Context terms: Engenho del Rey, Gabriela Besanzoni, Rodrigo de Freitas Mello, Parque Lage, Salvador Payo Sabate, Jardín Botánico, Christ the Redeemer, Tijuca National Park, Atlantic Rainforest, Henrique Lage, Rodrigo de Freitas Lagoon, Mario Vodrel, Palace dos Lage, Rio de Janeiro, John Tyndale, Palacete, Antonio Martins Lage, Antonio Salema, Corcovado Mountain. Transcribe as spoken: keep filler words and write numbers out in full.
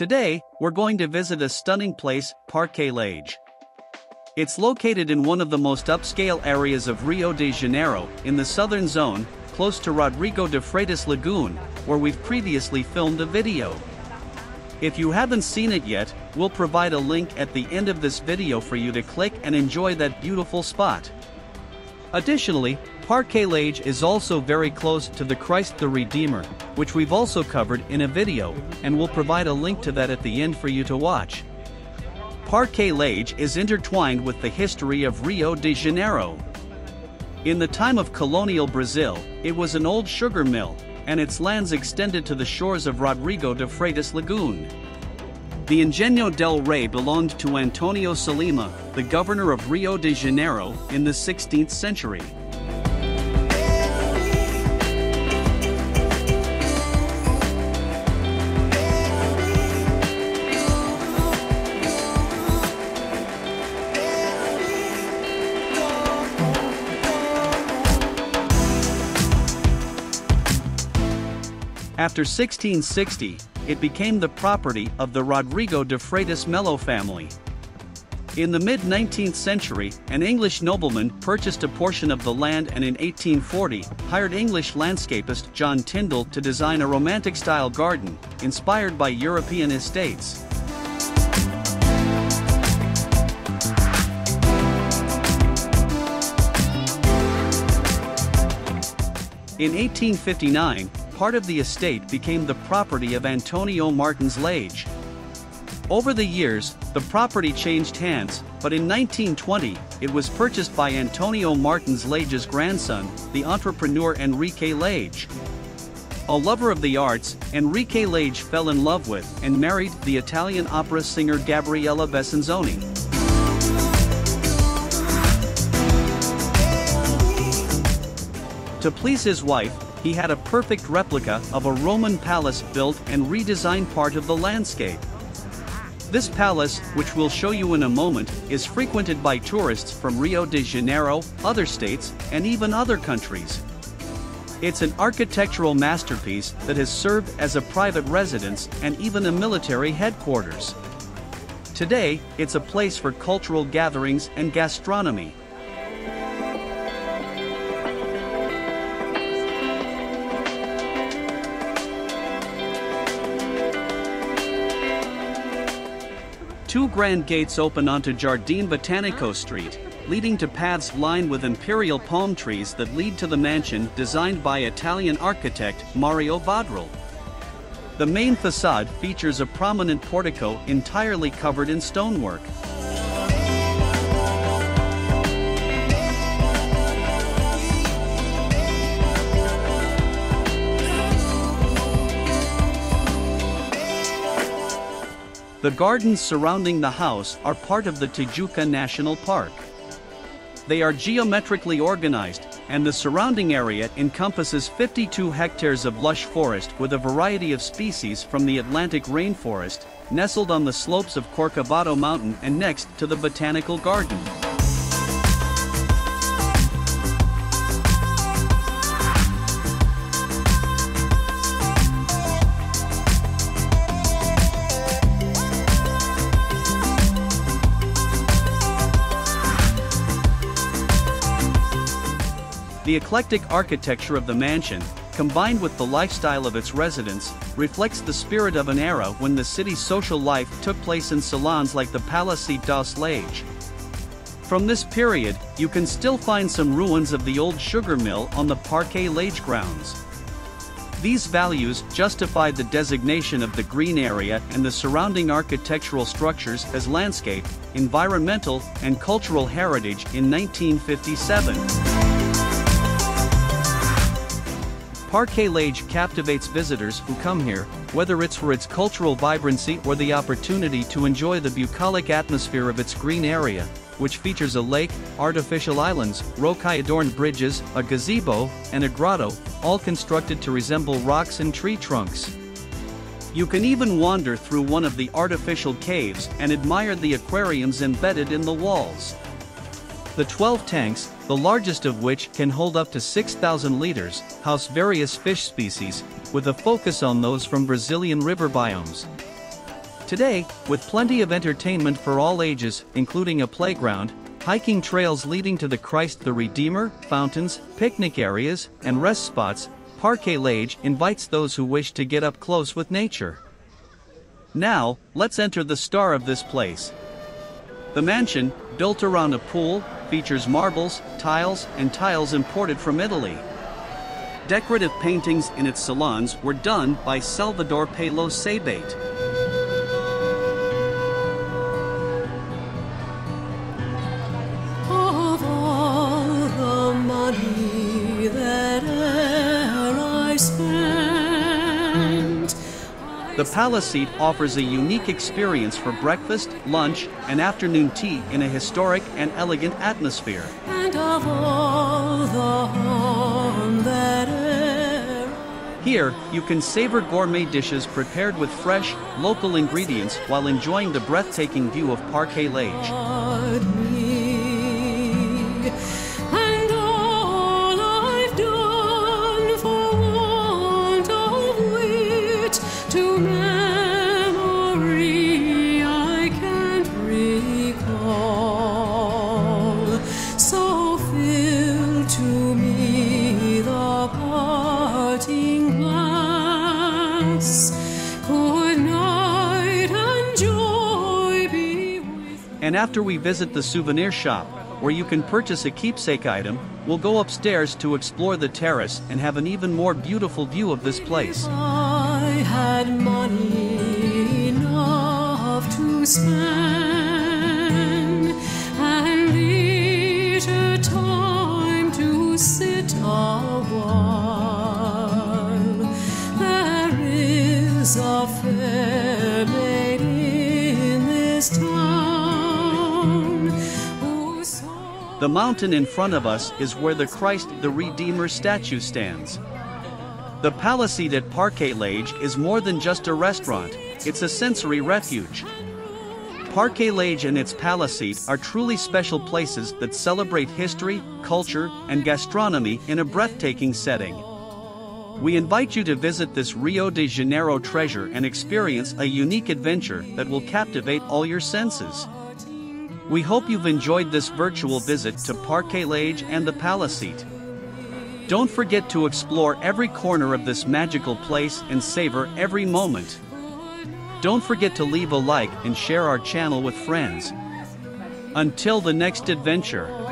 Today, we're going to visit a stunning place, Parque Lage. It's located in one of the most upscale areas of Rio de Janeiro, in the southern zone, close to Rodrigo de Freitas Lagoon, where we've previously filmed a video. If you haven't seen it yet, we'll provide a link at the end of this video for you to click and enjoy that beautiful spot. Additionally, Parque Lage is also very close to the Christ the Redeemer, which we've also covered in a video, and we'll provide a link to that at the end for you to watch. Parque Lage is intertwined with the history of Rio de Janeiro. In the time of colonial Brazil, it was an old sugar mill, and its lands extended to the shores of Rodrigo de Freitas Lagoon. The Engenho del Rey belonged to Antonio Salema, the governor of Rio de Janeiro, in the sixteenth century. After sixteen sixty, it became the property of the Rodrigo de Freitas Mello family. In the mid nineteenth century, an English nobleman purchased a portion of the land and in eighteen forty, hired English landscapist John Tyndale to design a romantic-style garden, inspired by European estates. In eighteen fifty-nine, part of the estate became the property of Antonio Martins Lage. Over the years, the property changed hands, but in nineteen twenty, it was purchased by Antonio Martins Lage's grandson, the entrepreneur Henrique Lage. A lover of the arts, Henrique Lage fell in love with and married the Italian opera singer Gabriela Besanzoni. To please his wife, he had a perfect replica of a Roman palace built and redesigned part of the landscape. This palace, which we'll show you in a moment, is frequented by tourists from Rio de Janeiro, other states, and even other countries. It's an architectural masterpiece that has served as a private residence and even a military headquarters. Today, it's a place for cultural gatherings and gastronomy. Two grand gates open onto Jardín Botánico Street, leading to paths lined with imperial palm trees that lead to the mansion designed by Italian architect Mario Vodrel. The main facade features a prominent portico entirely covered in stonework. The gardens surrounding the house are part of the Tijuca National Park. They are geometrically organized, and the surrounding area encompasses fifty-two hectares of lush forest with a variety of species from the Atlantic rainforest, nestled on the slopes of Corcovado Mountain and next to the botanical garden. The eclectic architecture of the mansion, combined with the lifestyle of its residents, reflects the spirit of an era when the city's social life took place in salons like the Palace dos Lage. From this period, you can still find some ruins of the old sugar mill on the Parque Lage grounds. These values justified the designation of the green area and the surrounding architectural structures as landscape, environmental, and cultural heritage in nineteen fifty-seven. Parque Lage captivates visitors who come here, whether it's for its cultural vibrancy or the opportunity to enjoy the bucolic atmosphere of its green area, which features a lake, artificial islands, rocaille-adorned bridges, a gazebo, and a grotto, all constructed to resemble rocks and tree trunks. You can even wander through one of the artificial caves and admire the aquariums embedded in the walls. The twelve tanks, the largest of which can hold up to six thousand liters, house various fish species, with a focus on those from Brazilian river biomes. Today, with plenty of entertainment for all ages, including a playground, hiking trails leading to the Christ the Redeemer, fountains, picnic areas, and rest spots, Parque Lage invites those who wish to get up close with nature. Now, let's enter the star of this place. The mansion, built around a pool, features marbles, tiles, and tiles imported from Italy. Decorative paintings in its salons were done by Salvador Payo Sabate. Of all the money that e'er I spent, the Palacete offers a unique experience for breakfast, lunch, and afternoon tea in a historic and elegant atmosphere. And of all the that here, you can savor gourmet dishes prepared with fresh, local ingredients while enjoying the breathtaking view of Parque Lage. And all I've done for want of wit, to memory I can't recall. So fill to me the parting. And after we visit the souvenir shop, where you can purchase a keepsake item, we'll go upstairs to explore the terrace and have an even more beautiful view of this place. I had money enough to spend, and leisure time to sit awhile. There is a fair maid in this town. The mountain in front of us is where the Christ the Redeemer statue stands. The Palacete at Parque Lage is more than just a restaurant, it's a sensory refuge. Parque Lage and its Palacete are truly special places that celebrate history, culture, and gastronomy in a breathtaking setting. We invite you to visit this Rio de Janeiro treasure and experience a unique adventure that will captivate all your senses. We hope you've enjoyed this virtual visit to Parque Lage and the Palacete. Don't forget to explore every corner of this magical place and savor every moment. Don't forget to leave a like and share our channel with friends. Until the next adventure.